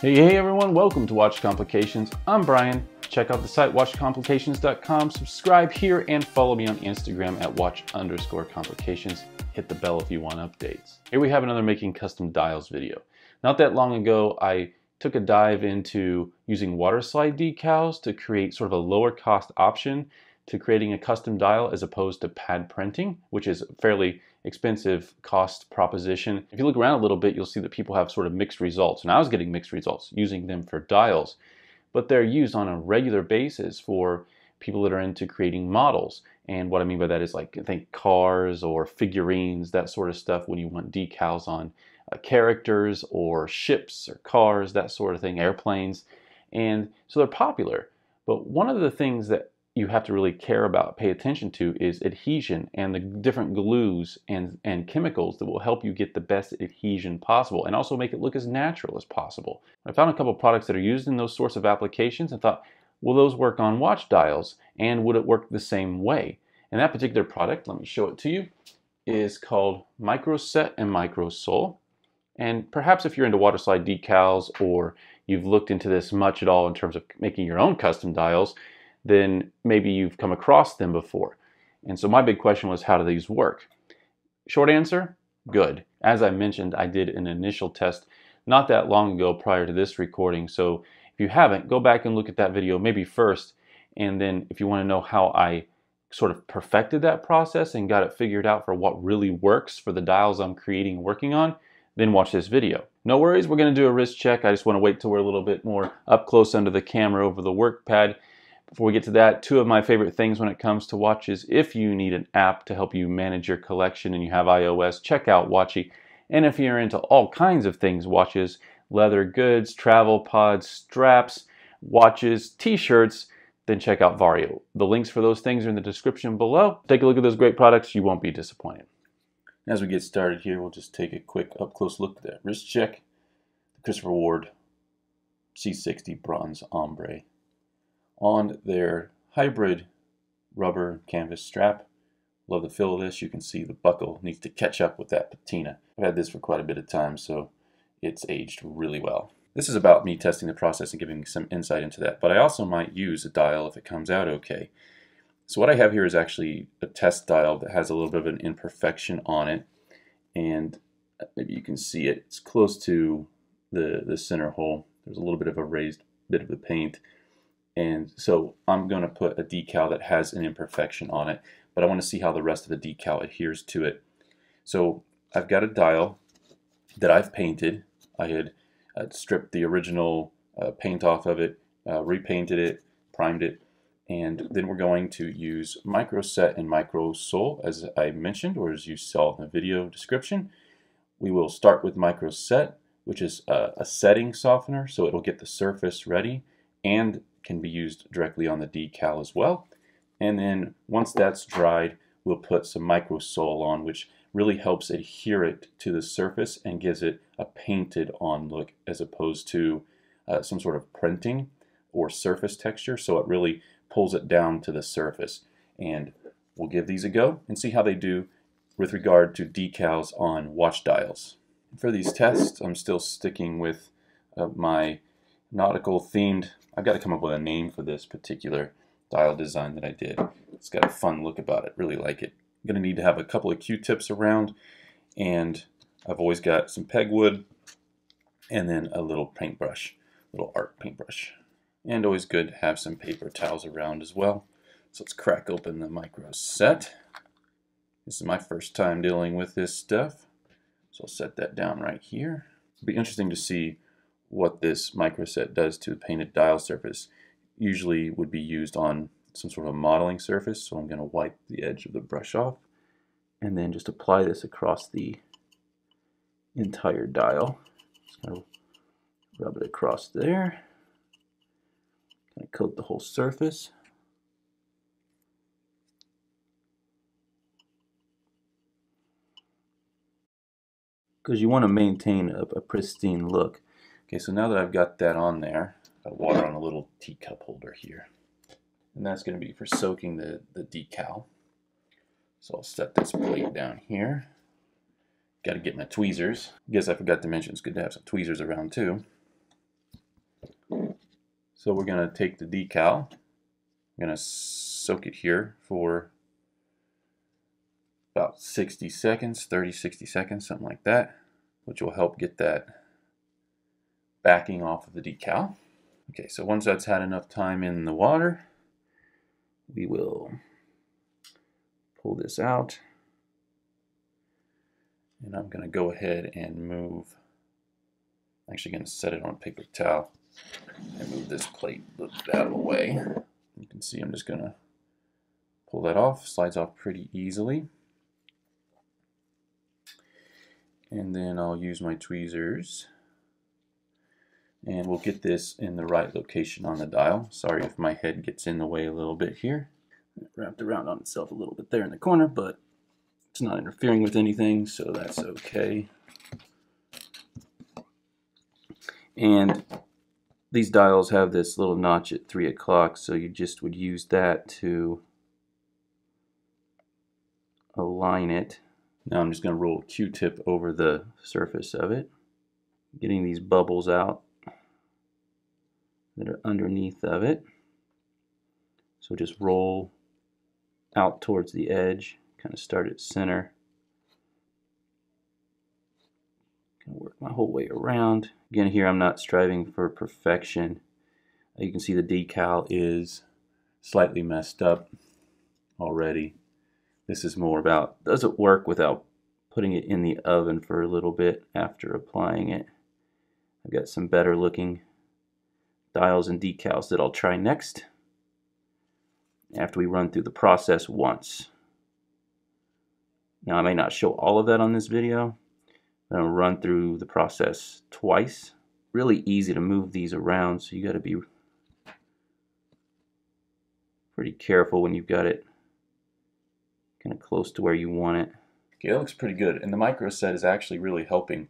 Hey everyone, welcome to Watch Complications. I'm Brian. Check out the site watchcomplications.com, subscribe here, and follow me on Instagram at watch_complications. Hit the bell if you want updates. Here we have another making custom dials video. Not that long ago, I took a dive into using water slide decals to create sort of a lower cost option to creating a custom dial as opposed to pad printing, which is fairly expensive cost proposition. If you look around a little bit, you'll see that people have sort of mixed results, and I was getting mixed results using them for dials, but they're used on a regular basis for people that are into creating models. And what I mean by that is, like, I think cars or figurines, that sort of stuff, when you want decals on characters or ships or cars, that sort of thing, airplanes. And so they're popular, but one of the things that you have to really care about, pay attention to, is adhesion and the different glues and chemicals that will help you get the best adhesion possible and also make it look as natural as possible. I found a couple products that are used in those sorts of applications and thought, will those work on watch dials, and would it work the same way? And that particular product, let me show it to you, is called Micro Set and Micro Sol. And perhaps if you're into water slide decals or you've looked into this much at all in terms of making your own custom dials, then maybe you've come across them before. And so my big question was, how do these work? Short answer, good. As I mentioned, I did an initial test not that long ago prior to this recording, so if you haven't, go back and look at that video maybe first, and then if you want to know how I sort of perfected that process and got it figured out for what really works for the dials I'm creating and working on, then watch this video. No worries, we're going to do a wrist check. I just want to wait till we're a little bit more up close under the camera over the work pad. Before we get to that, two of my favorite things when it comes to watches: if you need an app to help you manage your collection and you have iOS, check out Watchee. And if you're into all kinds of things watches, leather goods, travel pods, straps, watches, t-shirts, then check out Vario. The links for those things are in the description below. Take a look at those great products, you won't be disappointed. As we get started here, we'll just take a quick up-close look at that wrist check. Christopher Ward C60 Bronze Ombre on their hybrid rubber canvas strap. Love the feel of this. You can see the buckle needs to catch up with that patina. I've had this for quite a bit of time, so it's aged really well. This is about me testing the process and giving some insight into that, but I also might use a dial if it comes out okay. So what I have here is actually a test dial that has a little bit of an imperfection on it, and maybe you can see it. It's close to the center hole. There's a little bit of a raised bit of the paint. And so I'm going to put a decal that has an imperfection on it, but I want to see how the rest of the decal adheres to it. So I've got a dial that I've painted. I had stripped the original paint off of it, repainted it, primed it, and then we're going to use Micro Set and Micro Sol, as I mentioned, or as you saw in the video description. We will start with Micro Set, which is a setting softener, so it'll get the surface ready and can be used directly on the decal as well. And then once that's dried, we'll put some Micro Sol on, which really helps adhere it to the surface and gives it a painted on look as opposed to some sort of printing or surface texture. So it really pulls it down to the surface. And we'll give these a go and see how they do with regard to decals on watch dials. For these tests, I'm still sticking with my nautical themed. I've got to come up with a name for this particular dial design that I did. It's got a fun look about it, really like it. I'm going to need to have a couple of Q-tips around, and I've always got some pegwood and then a little paintbrush, little art paintbrush. And always good to have some paper towels around as well. So let's crack open the Micro Set. This is my first time dealing with this stuff, so I'll set that down right here. It'll be interesting to see what this Micro Set does to the painted dial surface. Usually would be used on some sort of modeling surface, so I'm going to wipe the edge of the brush off and then just apply this across the entire dial. Just kind of rub it across there, kind of coat the whole surface. Because you want to maintain a pristine look. Okay, so now that I've got that on there, I've got water on a little teacup holder here. And that's going to be for soaking the decal. So I'll set this plate down here. Got to get my tweezers. I guess I forgot to mention it's good to have some tweezers around too. So we're going to take the decal, I'm going to soak it here for about 60 seconds, 30, 60 seconds, something like that, which will help get that backing off of the decal. Okay, so once that's had enough time in the water, we will pull this out, and I'm going to go ahead and move, I'm actually going to set it on a paper towel and move this plate out of the way. You can see I'm just going to pull that off, slides off pretty easily. And then I'll use my tweezers and we'll get this in the right location on the dial. Sorry if my head gets in the way a little bit here. It wrapped around on itself a little bit there in the corner, but it's not interfering with anything, so that's okay. And these dials have this little notch at 3 o'clock, so you just would use that to align it. Now I'm just going to roll a Q-tip over the surface of it, getting these bubbles out that are underneath of it. So just roll out towards the edge, kind of start at center. Kind of work my whole way around. Again, here I'm not striving for perfection. You can see the decal is slightly messed up already. This is more about, does it work without putting it in the oven for a little bit after applying it? I've got some better looking dials and decals that I'll try next after we run through the process once. Now I may not show all of that on this video. I'm gonna run through the process twice. Really easy to move these around, so you gotta be pretty careful when you've got it kind of close to where you want it. Okay, that looks pretty good, and the micro set is actually really helping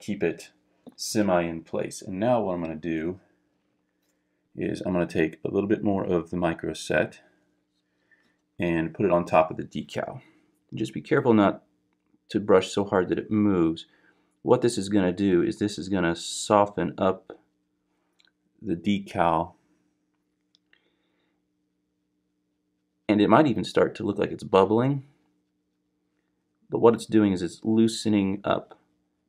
keep it semi in place. And now what I'm gonna do is I'm gonna take a little bit more of the micro set and put it on top of the decal. And just be careful not to brush so hard that it moves. What this is going to do is this is going to soften up the decal, and it might even start to look like it's bubbling, but what it's doing is it's loosening up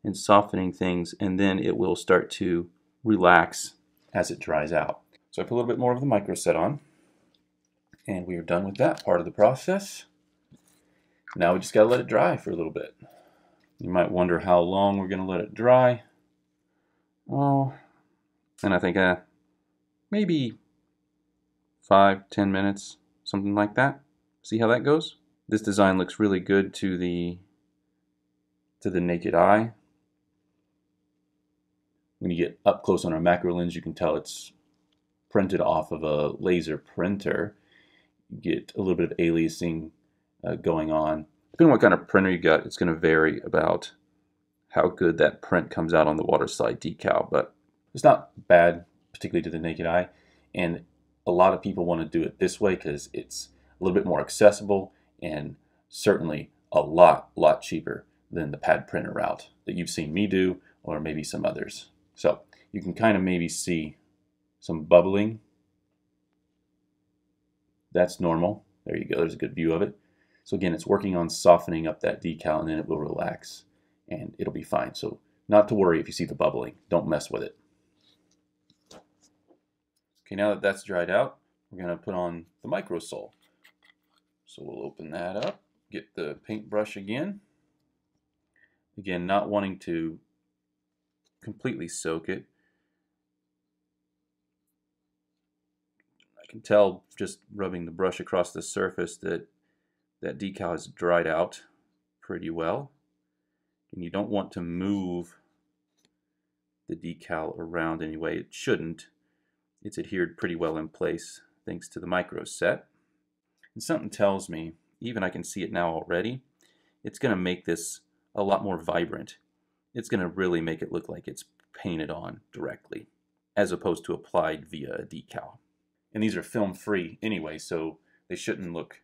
and softening things, and then it will start to relax as it dries out. So I put a little bit more of the micro set on, and we are done with that part of the process. Now we just gotta let it dry for a little bit. You might wonder how long we're gonna let it dry. Oh, and I think maybe 5-10 minutes, something like that. See how that goes? This design looks really good to the naked eye. When you get up close on our macro lens, you can tell it's printed off of a laser printer. You get a little bit of aliasing going on. Depending on what kind of printer you got, it's going to vary about how good that print comes out on the water slide decal, but it's not bad, particularly to the naked eye. And a lot of people want to do it this way because it's a little bit more accessible and certainly a lot cheaper than the pad printer route that you've seen me do, or maybe some others. So you can kind of maybe see some bubbling. That's normal. There you go. There's a good view of it. So again, it's working on softening up that decal, and then it will relax and it'll be fine. So not to worry if you see the bubbling. Don't mess with it. Okay, now that that's dried out, we're going to put on the Micro Sol. So we'll open that up, get the paintbrush again. Again, not wanting to completely soak it. I can tell just rubbing the brush across the surface that that decal has dried out pretty well, and you don't want to move the decal around anyway. It shouldn't. It's adhered pretty well in place thanks to the micro set. And something tells me, even I can see it now already, it's going to make this a lot more vibrant. It's going to really make it look like it's painted on directly as opposed to applied via a decal. And these are film free anyway, so they shouldn't look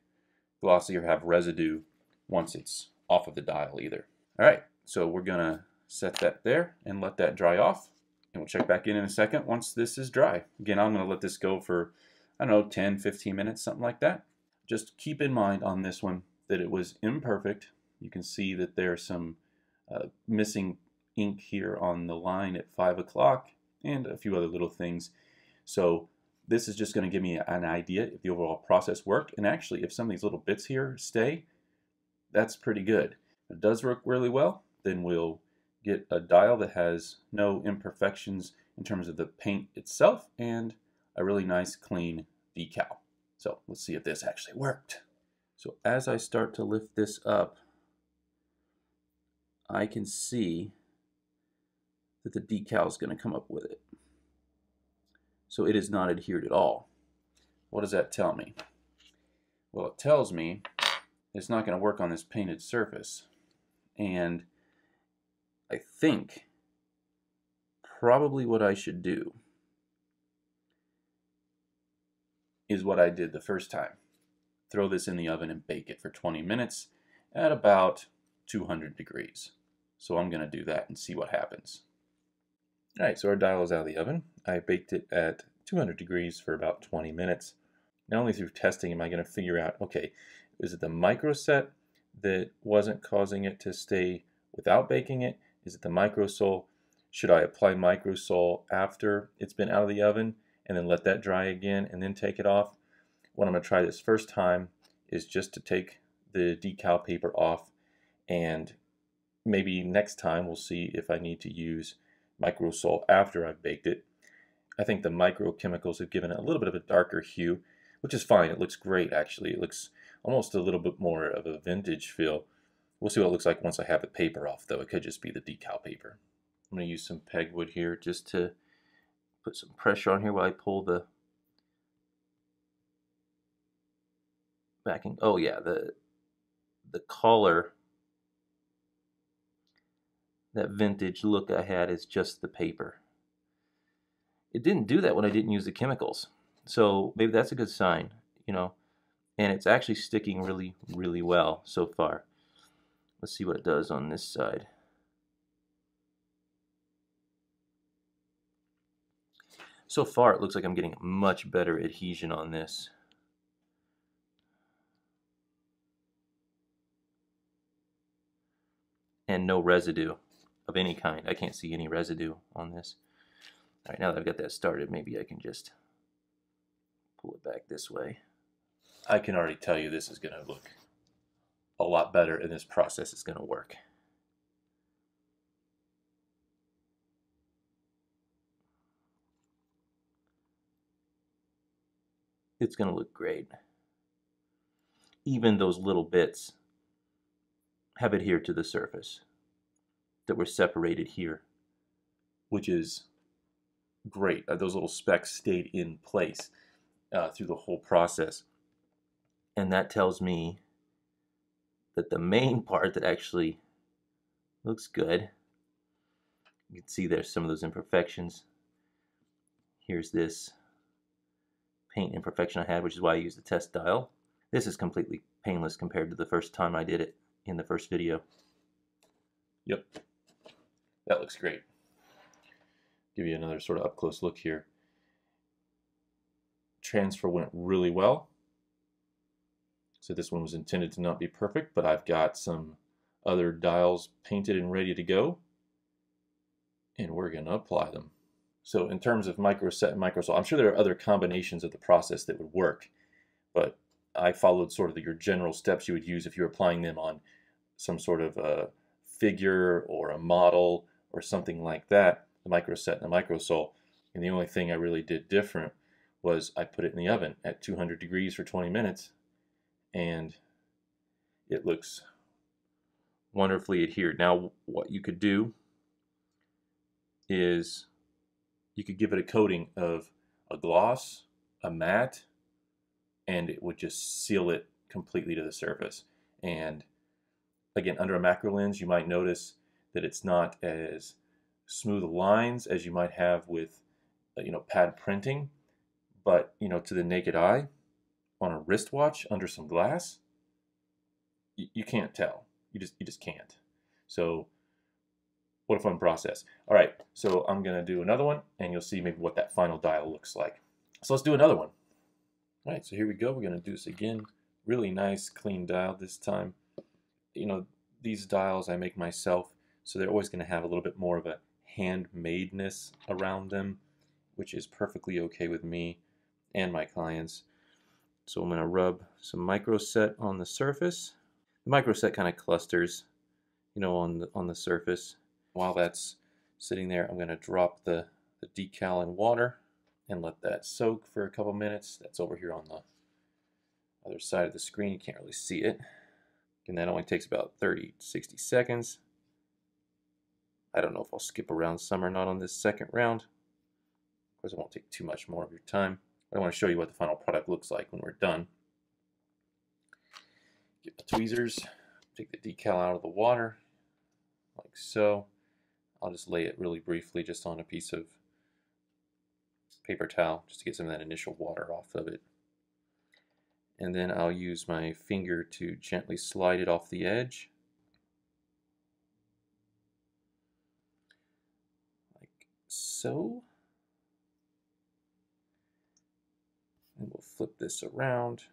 glossy or have residue once it's off of the dial either. All right, so we're gonna set that there and let that dry off, and we'll check back in a second once this is dry. Again, I'm going to let this go for, I don't know, 10, 15 minutes, something like that. Just keep in mind on this one that it was imperfect. You can see that there's some missing ink here on the line at 5 o'clock and a few other little things. So this is just going to give me an idea if the overall process worked. And actually, if some of these little bits here stay, that's pretty good. If it does work really well, then we'll get a dial that has no imperfections in terms of the paint itself and a really nice clean decal. So let's see if this actually worked. So as I start to lift this up, I can see that the decal is going to come up with it. So it is not adhered at all. What does that tell me? Well, it tells me it's not going to work on this painted surface. And I think probably what I should do is what I did the first time. Throw this in the oven and bake it for 20 minutes at about 200 degrees. So I'm going to do that and see what happens. Alright, so our dial is out of the oven. I baked it at 200 degrees for about 20 minutes. Not only through testing am I going to figure out, okay, is it the micro set that wasn't causing it to stay without baking it? Is it the micro sol? Should I apply micro sol after it's been out of the oven and then let that dry again and then take it off? What I'm going to try this first time is just to take the decal paper off, and maybe next time we'll see if I need to use micro sol after I've baked it. I think the microchemicals have given it a little bit of a darker hue, which is fine. It looks great, actually. It looks almost a little bit more of a vintage feel. We'll see what it looks like once I have the paper off, though. It could just be the decal paper. I'm going to use some pegwood here just to put some pressure on here while I pull the backing. Oh yeah, the collar, that vintage look I had, is just the paper. It didn't do that when I didn't use the chemicals. So maybe that's a good sign, you know. And it's actually sticking really, really well so far. Let's see what it does on this side. So far it looks like I'm getting much better adhesion on this. And no residue of any kind. I can't see any residue on this. All right, now that I've got that started, maybe I can just pull it back this way. I can already tell you this is going to look a lot better, and this process is going to work. It's going to look great. Even those little bits have adhered to the surface that were separated here, which is great. Those little specks stayed in place through the whole process, and that tells me that the main part that actually looks good. You can see there's some of those imperfections. Here's this paint imperfection I had, which is why I used the test dial. This is completely painless compared to the first time I did it in the first video. Yep, that looks great. Give you another sort of up-close look here. Transfer went really well. So this one was intended to not be perfect, but I've got some other dials painted and ready to go, and we're going to apply them. So in terms of micro set and micro sol, I'm sure there are other combinations of the process that would work, but I followed sort of your general steps you would use if you're applying them on some sort of a figure or a model or something like that. The micro set and the micro sol, and the only thing I really did different was I put it in the oven at 200 degrees for 20 minutes, and it looks wonderfully adhered. Now what you could do is you could give it a coating of a gloss, a matte, and it would just seal it completely to the surface. And again, under a macro lens, you might notice that it's not as smooth lines as you might have with, you know, pad printing, but, you know, to the naked eye on a wristwatch under some glass, you can't tell. You just can't. So What a fun process. All right, so I'm gonna do another one and you'll see maybe what that final dial looks like. So let's do another one. All right, so here we go. We're gonna do this again. Really nice, clean dial this time. You know, these dials I make myself, so they're always gonna have a little bit more of a handmadeness around them, which is perfectly okay with me and my clients. So I'm gonna rub some Micro Set on the surface. The Micro Set kind of clusters, you know, on the surface. While that's sitting there, I'm gonna drop the decal in water and let that soak for a couple minutes. That's over here on the other side of the screen. You can't really see it. And that only takes about 60 seconds. I don't know if I'll skip around some or not on this second round. Of course, it won't take too much more of your time. I want to show you what the final product looks like when we're done. Get the tweezers, take the decal out of the water, like so. I'll just lay it really briefly just on a piece of paper towel just to get some of that initial water off of it. And then I'll use my finger to gently slide it off the edge. Like so. And we'll flip this around,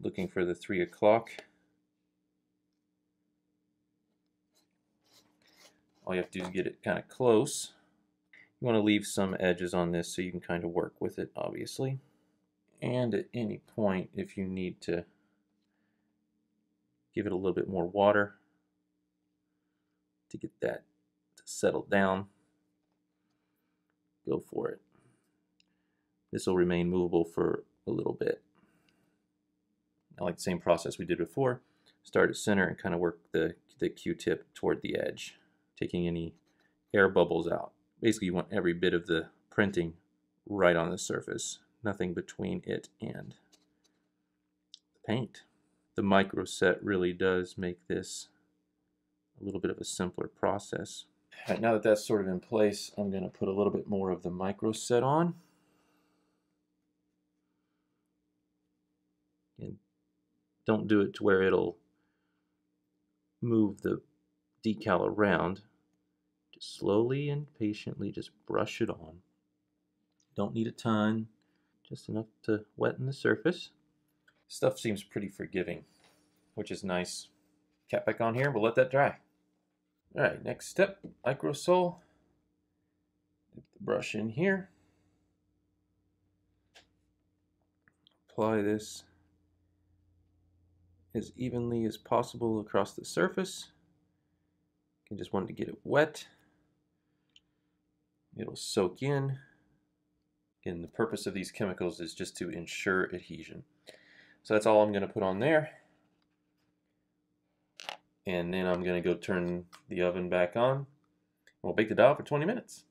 looking for the 3 o'clock. All you have to do is get it kind of close. You want to leave some edges on this so you can kind of work with it, obviously. And at any point, if you need to give it a little bit more water to get that to settle down, go for it. This will remain movable for a little bit. I like the same process we did before. Start at center and kind of work the Q-tip toward the edge, taking any air bubbles out. Basically, you want every bit of the printing right on the surface, nothing between it and the paint. The Micro Set really does make this a little bit of a simpler process. All right, now that that's sort of in place, I'm going to put a little bit more of the Micro Set on. And don't do it to where it'll move the decal around. Just slowly and patiently just brush it on. Don't need a ton, just enough to wetten the surface. Stuff seems pretty forgiving, which is nice. Cap back on here, we'll let that dry. All right, next step, Micro Sol. Get the brush in here. Apply this as evenly as possible across the surface. I just wanted to get it wet. It'll soak in. Again, the purpose of these chemicals is just to ensure adhesion. So that's all I'm going to put on there. And then I'm going to go turn the oven back on. We'll bake the dial for 20 minutes.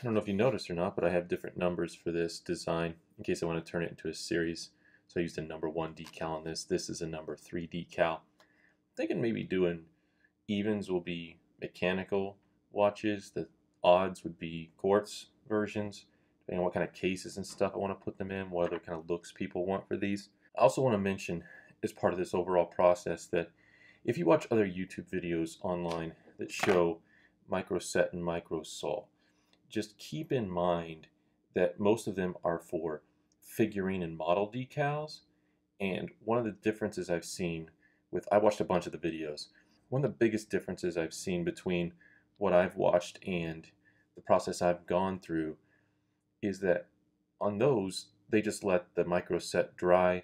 I don't know if you noticed or not, but I have different numbers for this design in case I want to turn it into a series. So I used a number 1 decal on this. This is a number 3 decal. I'm thinking maybe doing evens will be mechanical watches. The odds would be quartz versions, depending on what kind of cases and stuff I want to put them in, what other kind of looks people want for these. I also want to mention as part of this overall process that if you watch other YouTube videos online that show Micro Set and Micro Sol, just keep in mind that most of them are for figurine and model decals. And one of the differences I've seen with, I watched a bunch of the videos, one of the biggest differences I've seen between what I've watched and the process I've gone through is that on those, they just let the Micro Set dry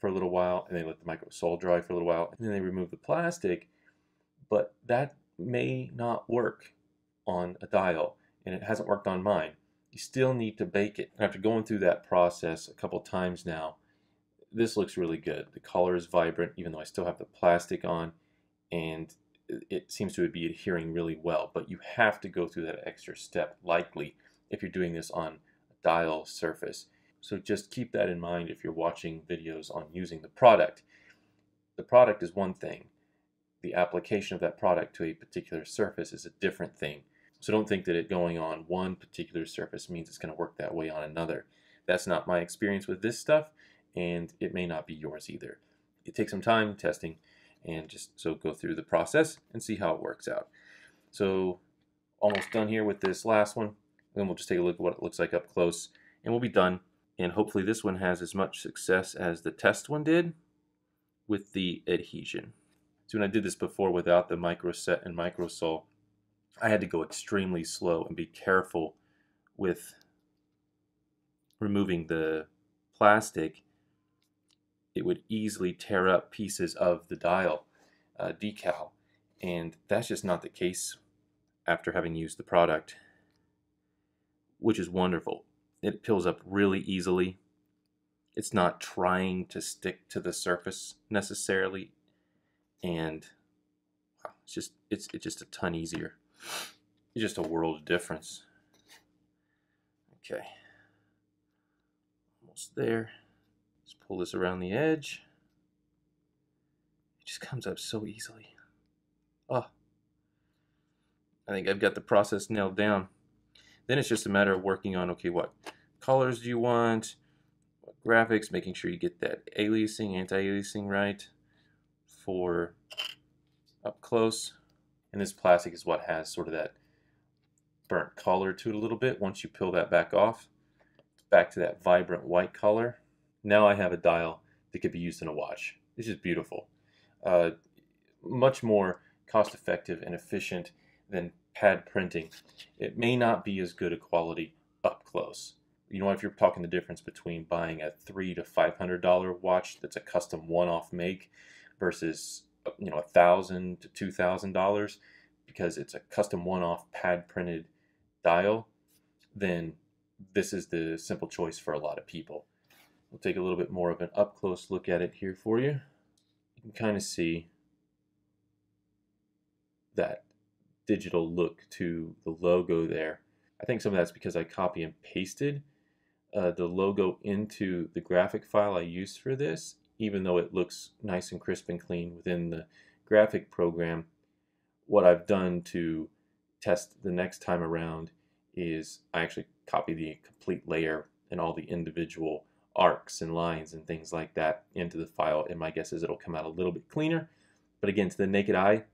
for a little while, and they let the Micro Sol dry for a little while, and then they remove the plastic. But that may not work on a dial, and it hasn't worked on mine. You still need to bake it. And after going through that process a couple times now, this looks really good. The color is vibrant, even though I still have the plastic on, and it seems to be adhering really well. But you have to go through that extra step, likely, if you're doing this on a dial surface. So just keep that in mind if you're watching videos on using the product. The product is one thing. The application of that product to a particular surface is a different thing. So don't think that it going on one particular surface means it's going to work that way on another. That's not my experience with this stuff, and it may not be yours either. It takes some time, testing, and just so go through the process and see how it works out. So almost done here with this last one, and then we'll just take a look at what it looks like up close, and we'll be done. And hopefully this one has as much success as the test one did with the adhesion. So when I did this before without the Micro Set and Micro Sol, I had to go extremely slow and be careful with removing the plastic. It would easily tear up pieces of the dial decal, and that's just not the case after having used the product, which is wonderful. It peels up really easily. It's not trying to stick to the surface necessarily, and wow, it's just a ton easier. It's just a world of difference. Okay, almost there. Just pull this around the edge. It just comes up so easily. Oh, I think I've got the process nailed down. Then it's just a matter of working on, okay, what colors do you want, what graphics, making sure you get that aliasing, anti-aliasing right for up close. And this plastic is what has sort of that burnt color to it a little bit. Once you peel that back off, it's back to that vibrant white color. Now I have a dial that could be used in a watch. It's just beautiful. Much more cost-effective and efficient than pad printing. It may not be as good a quality up close. You know, if you're talking the difference between buying a $300 to $500 watch that's a custom one-off make versus, you know, $1,000 to $2,000 because it's a custom one-off pad printed dial, then this is the simple choice for a lot of people. We'll take a little bit more of an up-close look at it here for you. You can kind of see that digital look to the logo there. I think some of that's because I copy and pasted the logo into the graphic file I used for this. Even though it looks nice and crisp and clean within the graphic program, what I've done to test the next time around is I actually copy the complete layer and all the individual arcs and lines and things like that into the file, and my guess is it'll come out a little bit cleaner. But again, to the naked eye,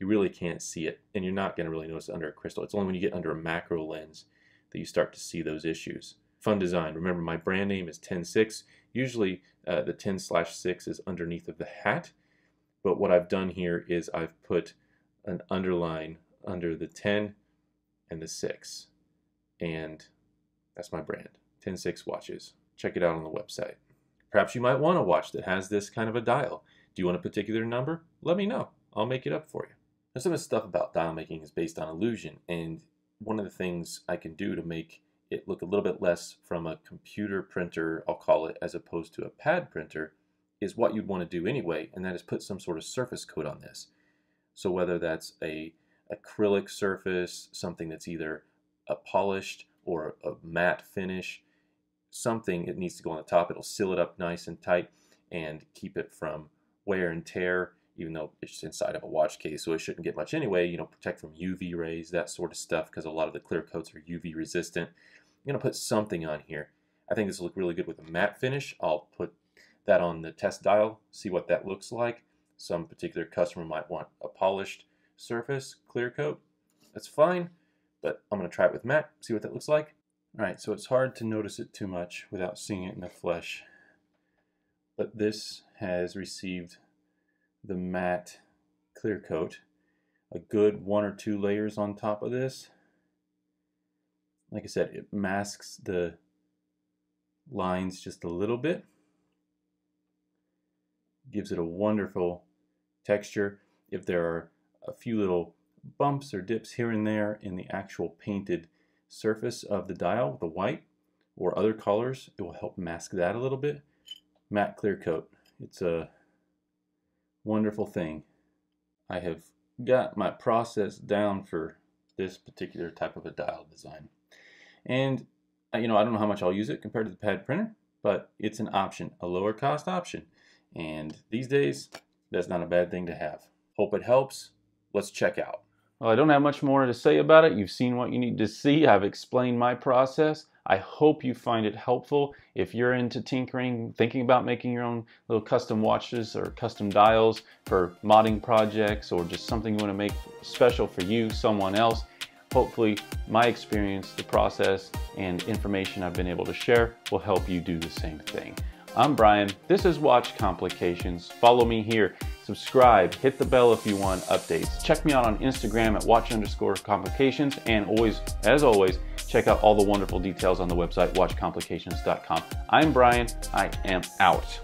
you really can't see it, and you're not going to really notice it under a crystal. It's only when you get under a macro lens that you start to see those issues. Fun design. Remember, my brand name is 10-6. Usually the 10/6 is underneath of the hat, but what I've done here is I've put an underline under the 10 and the 6, and that's my brand, 10-6 watches. Check it out on the website. Perhaps you might want a watch that has this kind of a dial. Do you want a particular number? Let me know. I'll make it up for you. Now, some of the stuff about dial making is based on illusion, and one of the things I can do to make it look a little bit less from a computer printer, I'll call it, as opposed to a pad printer, is what you'd want to do anyway, and that is put some sort of surface coat on this. So whether that's a acrylic surface, something that's either a polished or a matte finish, something it needs to go on the top. It'll seal it up nice and tight and keep it from wear and tear, even though it's inside of a watch case, so it shouldn't get much anyway, you know, protect from UV rays, that sort of stuff, because a lot of the clear coats are UV resistant. I'm going to put something on here. I think this will look really good with a matte finish. I'll put that on the test dial, see what that looks like. Some particular customer might want a polished surface, clear coat. That's fine, but I'm going to try it with matte, see what that looks like. All right, so it's hard to notice it too much without seeing it in the flesh, but this has received the matte clear coat, a good one or two layers on top of this. Like I said, it masks the lines just a little bit, gives it a wonderful texture. If there are a few little bumps or dips here and there in the actual painted surface of the dial, the white or other colors, it will help mask that a little bit. Matte clear coat, it's a wonderful thing. I have got my process down for this particular type of a dial design, and you know, I don't know how much I'll use it compared to the pad printer, but it's an option, a lower cost option, and these days that's not a bad thing to have. Hope it helps. Let's check out. Well, I don't have much more to say about it. You've seen what you need to see. I've explained my process. I hope you find it helpful. If you're into tinkering, thinking about making your own little custom watches or custom dials for modding projects, or just something you want to make special for you, someone else, hopefully my experience, the process, and information I've been able to share will help you do the same thing. I'm Brian, this is Watch Complications. Follow me here, subscribe, hit the bell if you want updates. Check me out on Instagram at watch_complications, and always, as always, check out all the wonderful details on the website watchcomplications.com. I'm Brian, I am out.